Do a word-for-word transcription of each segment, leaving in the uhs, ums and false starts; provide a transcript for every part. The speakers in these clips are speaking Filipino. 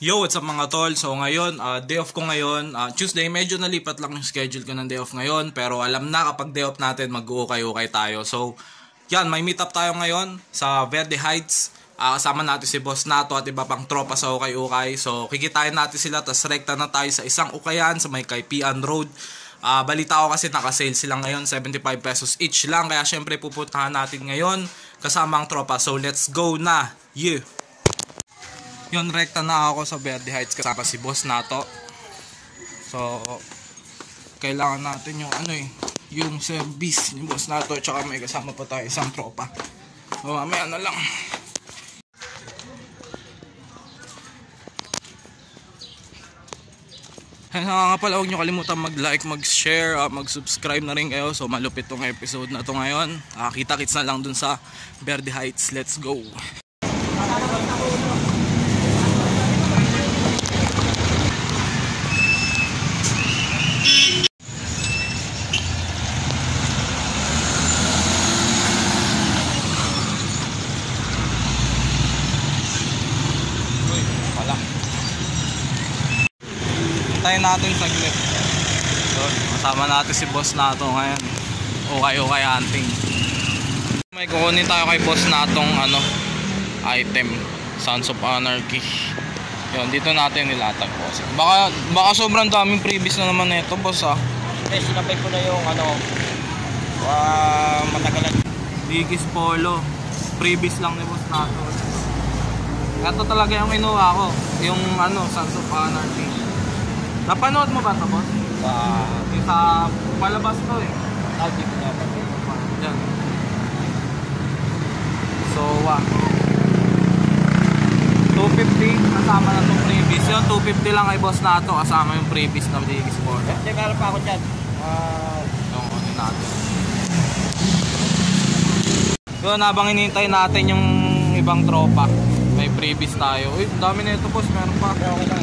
Yo, what's up mga tol? So ngayon, uh, day off ko ngayon, uh, Tuesday, medyo nalipat lang yung schedule ko ng day off ngayon. Pero alam na kapag day off natin, mag-uukay-ukay tayo. So yan, may meet up tayo ngayon sa Verde Heights. uh, Kasama natin si Boss Nato at iba pang tropa sa ukay-ukay. So kikitain natin sila, tas rekta na tayo sa isang ukayan sa may Kaypian Road. uh, Balita ko kasi nakasale sila ngayon, seventy-five pesos each lang. Kaya syempre pupuntahan natin ngayon kasama ang tropa. So let's go na, yeah! Yun, rekta na ako sa Verde Heights kasama si Boss Nato. So kailangan natin yung ano eh, yung service ni Boss Nato. Tsaka may kasama pa tayo isang tropa. So mamaya na lang. Hey, nga pala, huwag nyo kalimutan mag-like, mag-share, uh, mag-subscribe na rin kayo. So malupit tong episode na to ngayon. uh, Kita-kits na lang dun sa Verde Heights, let's go. Tayo natin saglit. So, kasama natin si Boss Nato ngayon. Okay, okay hunting. May kukunin tayo kay Boss Natong ano, item, Sons of Anarchy. Yun, dito natin nilatag boss. Baka, baka sobrang daming previous na naman nito boss ah. Eh, sinabay ko na yung ano, uh, matagalan. Digis Polo, previous lang ni Boss Nato. Ito talaga yung inuha ko, yung ano, Sons of Anarchy. Napanood mo ba ito, boss? Sa... Sa palabas ko eh. Ah, dito na ba? Diyan. So, ah. two fifty, kasama na itong previous. Yun, two fifty lang kay Boss Nato, kasama yung previous na digis ko. Hindi, meron pa ako dyan. Ah... Yung kunin natin. So, habang hinihintay natin yung ibang tropa, may previous tayo. Uy, dami na ito, boss. Meron pa. Meron pa.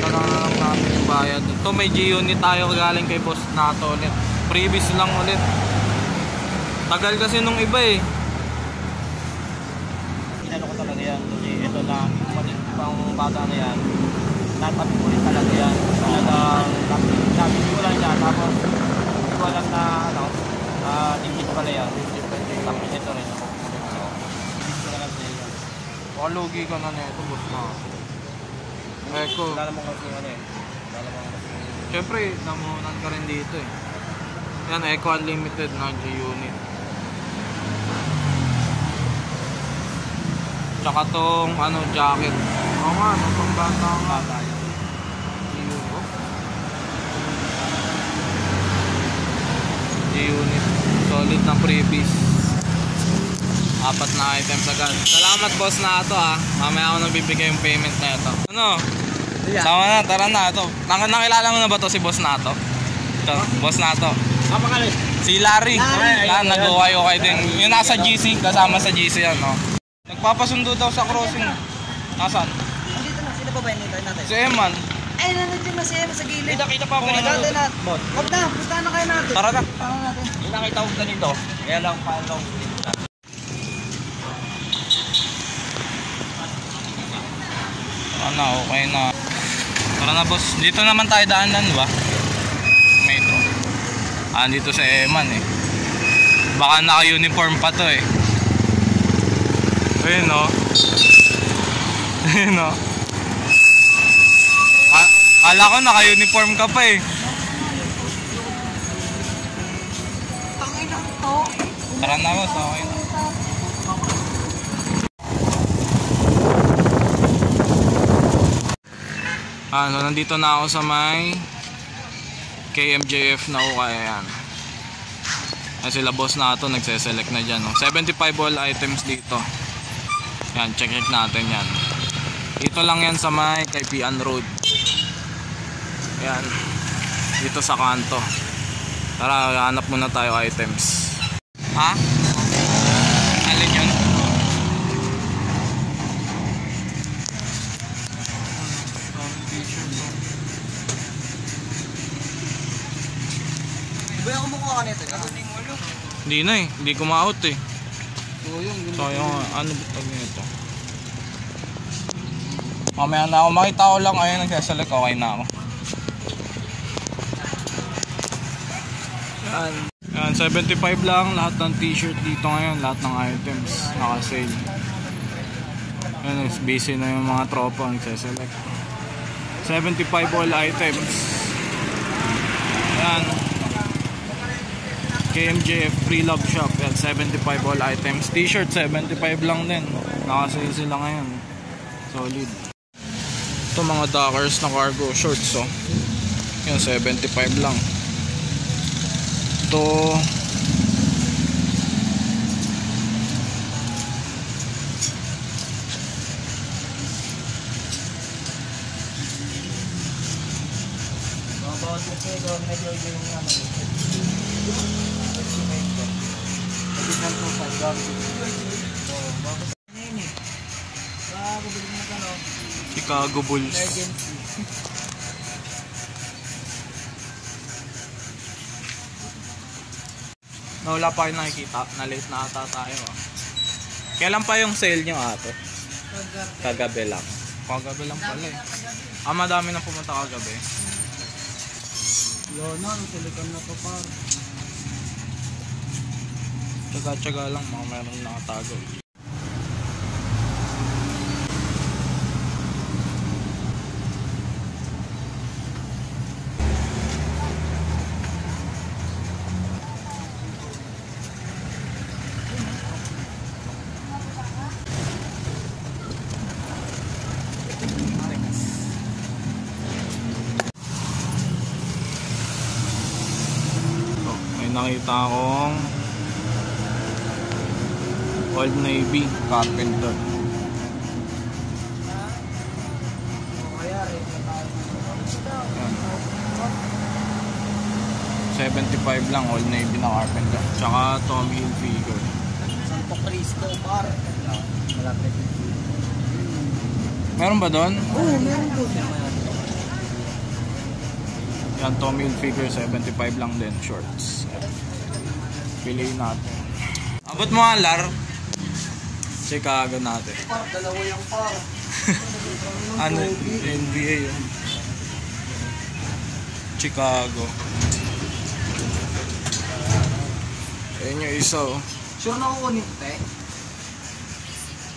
Nararamdaman natin yung bayad. Ito may G unit tayo galing kay Boss Nato ulit. Previous lang ulit. Tagal kasi nung iba eh. Inano ko talaga yan. Kasi ito na pang bata na yan. Natapin ko rin talaga yan. Talagang namin ko lang yan. Tapos hindi ko alam na ano, uh, hindi ko pala yan. Tapos ito rin ako. Palugi ka na na ito Boss Nato. Eko. Lala mo kasi ano eh. Lala mo kasi. Siyempre, namunan ka rin dito eh. Yan, Eco Unlimited na G unit. Tsaka tong ano, jacket. Oo nga, ano tong bata nga. G unit. G unit. Solid na previous. Apat na items agad. Salamat Boss Nato ah. Mamaya ako nabibigay yung payment na ito. Ano? Yeah. Sama na, tara na ito. Nakilala mo na ba to si Boss Nato? Ito, huh? Boss Nato. Ang pangalan? Si Larry. Larry. Yan, nag-okay-okay din. Yung nasa G C, kasama sa G C yan. No? Nagpapasundo daw sa crossing. Nasaan? Dito na, sino pa ba yun natin? Si Eman. Ay, nandiyan na si Eman sa gilid. Kita-kita pa ako. Kita-kita na. Huwag na, pustahan na kayo natin. Tara na. Tara natin. Yung nakita ko na nito, kaya lang paalaw. Na okay na. Tara na boss. Dito naman tayo daanan ba? Metro. Ah, dito sa Eman eh. Baka naka-uniform pa to eh. Ayun o. Ayun o. Kala ko naka-uniform ka pa eh. Tara na boss. Okay na. Ano, nandito na ako sa may K M J F na ukayan. Ayan sila Boss Nato, nagse-select na dyan no? seventy-five all items dito. Yan, check it natin yan. Dito lang yan sa may Kaypian Road. Yan, dito sa kanto. Tara, hanap muna tayo items. Ha? Alin yun? Hindi na eh, hindi kumaot eh. So yung ano ba ito? Mamaya na ako, makita ko lang. Ayun, nagsasalak, okay na ako. Yan. Yan, seventy-five lang lahat ng t-shirt dito ngayon. Lahat ng items naka-sale. Yan, busy na yung mga tropa, nagsasalak. seventy-five all items. Yan, K M J F Free Love Shop. Yan, seventy-five all items. T-shirt seventy-five lang din, naka-sale sila ngayon. Solid. Ito mga dockers na cargo shorts, so yan, seventy-five lang. Ito Chicago Bulls. No, wala pa kayo nakikita. Na-late na ata tayo. Ah. Kailan pa yung sale nyo ato? Kagabi lang. Kagabi lang pala eh. Ah, madami na pumunta kagabi. Yun na, silikam na pa par. Tsaga-tsaga lang, mga meron nakatago. Nakita akong Old Navy carpenter. seventy-five lang Old Navy na carpenter. Tsaka Tommy Hilfiger. Santo Cristo bar. Meron ba doon? Oo, meron doon. Yan, Tommy Hilfiger, seventy-five lang din, shorts. Piliin natin. Abot mo alar. Chicago natin. Par, dalawa yung par. Ano? N B A yun. Chicago. Ayan yung isa, oh. Sure na kukunin ko, te?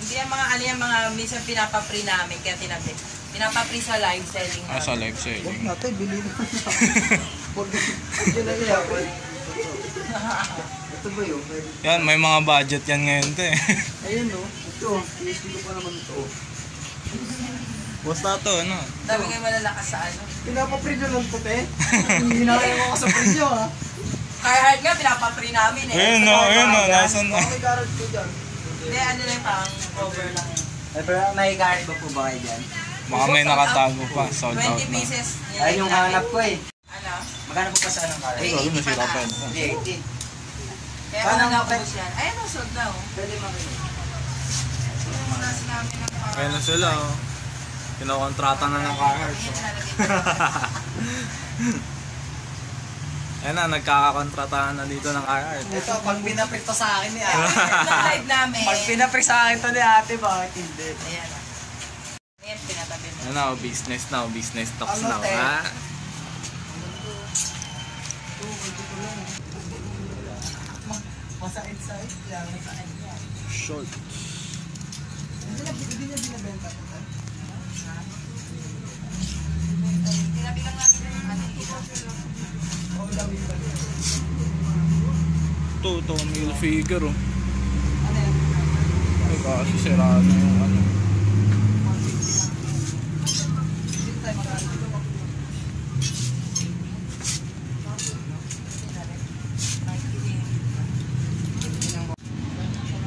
Hindi yan mga, ano yan, mga minsan pinapapre namin, kaya tinapit. Pinapapri sa live selling natin. Ah, sa live selling. Huwag natin, bilhin naman siya. Diyan na yan. Ito ba yun? Yan, may mga budget yan ngayon ito eh. Ayun o. Ito o. Ito pa naman ito o. Boss Nato, ano? Dami kayo malalakas sa ano. Pinapapri na lang ito, te. Hinakayan ko ka sa presyo, ha. Carhartt nga, pinapapri namin eh. Ayun o, ayun o. Nasaan na? Bakit Carhartt ko dyan? Hindi, ano na yung pang cover lang yun. Ay, pero may Carhartt ba po ba kayo dyan? Baka may nakatago pa, sold out na. Ay, yung hanap ko eh. Ano? Magkano po pa sa anong kala? Ay, eighty pa na. eighty. Kaya ano nga po siya? Ay, ano, sold na oh. Pwede makinig. Kaya na sila oh. Kinakontrata na ng Carhartt. Ayan na, nagkakakontrataan na dito ng Carhartt. Ito, pag pinapik to sa akin ni ate. Pag pinapik sa akin to ni ate, bakit hindi? Ayan na. Ano, business now, business talks now, ha? Masait-sait lang sa kanya. Short. Hindi niya binabenta ko tayo. Sinabi lang natin yung ano ito. Ito, ito, male figure, oh. Ano yan? Ay, kasi sira na yung ano.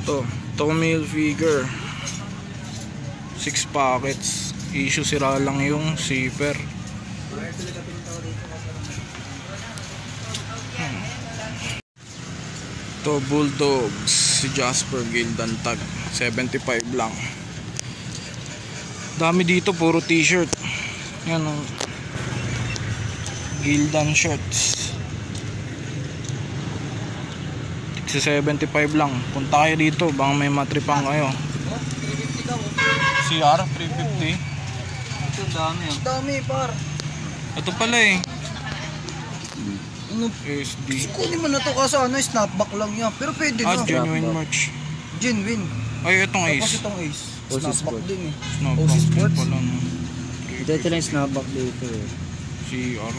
Ito, Tommy Hilfiger six pockets. Issue sira lang yung zipper. hmm. Ito, Bulldogs si Jasper Gildan tag, seventy-five lang. Dami dito, puro t-shirt. Yan ang Gildan shirts, seventy-five lang. Punta kayo dito, bang may matripang kayo. C R three fifty. ito, dami ah. Dami, par. Ito pala eh. Ano? S D. Kunin mo na ito kasi ano, snapback lang yan. Pero pwede ah, na. Ah, genuine merch. Genuine. Ay, itong ace. Tapos itong ace. Snapback din eh. Snapback din pala. Ito ito na yung snapback dito eh. C R.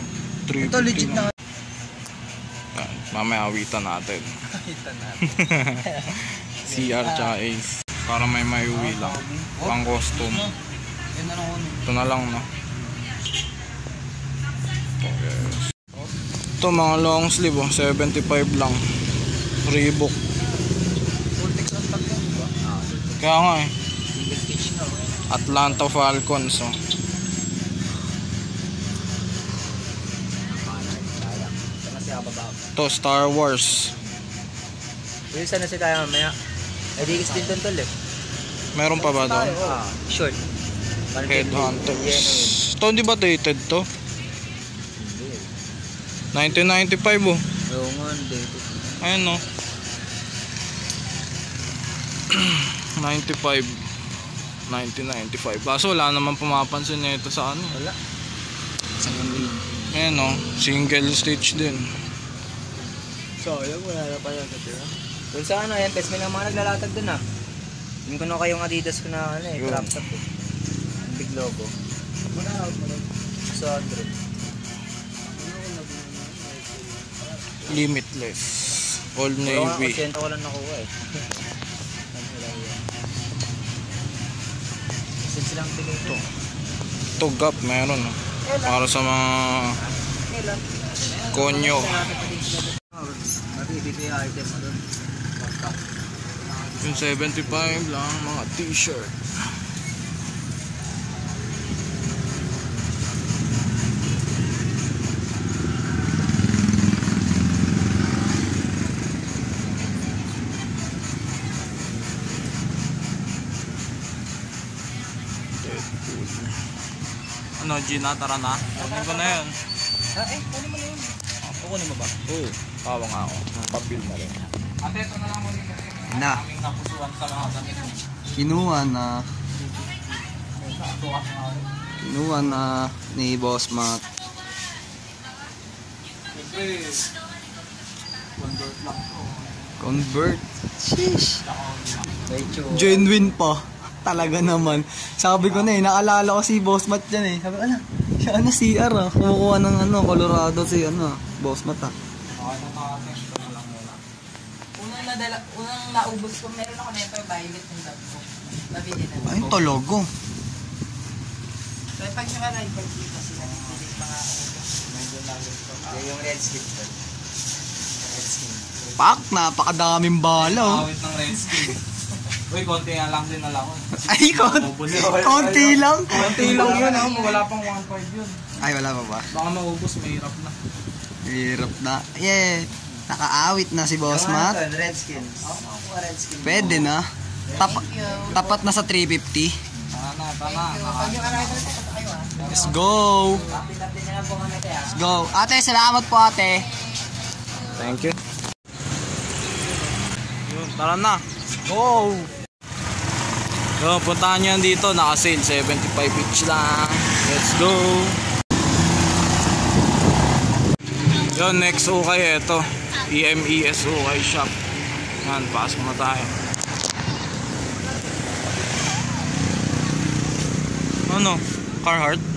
Ito legit na. Mamaya awitan natin. Awitan natin. C R tsaka ace. Para may maiuwi lang. Pang custom. Ito na lang no. Okay. Ito mga long sleeve oh. seventy-five lang. Reebok. Kaya nga eh. Atlanta Falcons oh. Ito Star Wars. Pwede na si tayo mamaya. Eh di extend doon tol eh. Meron pa ba doon? Ah, short. Headhunters. Ito hindi ba dated to? nineteen ninety-five oh. Oo nga, dated. Ayan oh. ninety-five. nineteen ninety-five. Kaso wala naman pumapansin na ito sa ano. Wala. Sa ganun. Ayan oh, single stitch din. So, yun, wala na pa yan katira. Doon sa ano, ayan, pes, may mga naglalatag doon ah. Yung kuno kayong Adidas ko na, ano eh, crop top eh. Big logo. Muna out mo rin. one hundred. Limitless. Old Navy. one hundred percent ko lang nakuha eh. Kasi silang tigay ito. Ito gap, meron ah. Para sa mga konyo. Ibigay item mo doon. Yung seventy-five lang mga t-shirt. Ano Gina, tara na. Kunin ko na yun. Eh, kunin mo na yun. Kunin mo ba? Oo. Pawang ako. Pabil na rin. Ate, ito na lang mo rin kasi. Na. Kaming napusuhan sa lahat. Kinuha na. Kinuha na ni Boss Matt. Convert lang po. Convert? Sheesh. Genuine pa. Talaga naman. Sabi ko na eh. Nakalala ko si Boss Matt dyan eh. Sabi ko, ala. Siya ano C R ah. Kumukuha ng ano. Colorado si ano. Boss Matt ah. Unang nadala, unang naubos ko, meron ako neto yung violet ng dab ko. Mabili na lang. Ay, tologo. Pero pag naka-rival dito kasi nangyari mga ubos. Medyo naubos ko. Yung red skin ko. Red skin. Pak! Napakadaming bala. Awit ng red skin. Uy, konti nga lang din nalang. Ay, konti lang? Konti lang yun. Wala pang one point five yun. Ay, wala pa ba? Baka maubos, mahirap na. Hirap na. Yeah. Nakaawit na si Boss Matt. Redskins. Pwede na. Tap tapat na sa three fifty. Tama, tama. Let's go. Let's go. Ate, salamat po ate. Thank you. Yun, tara na. Let's go. So, puntahan nyo yan dito. Naka-sale. seventy-five each lang. Let's go. Yun, next okay, ito E M E S okay shop. Yan, pasok na tayo. Ano? Carhartt?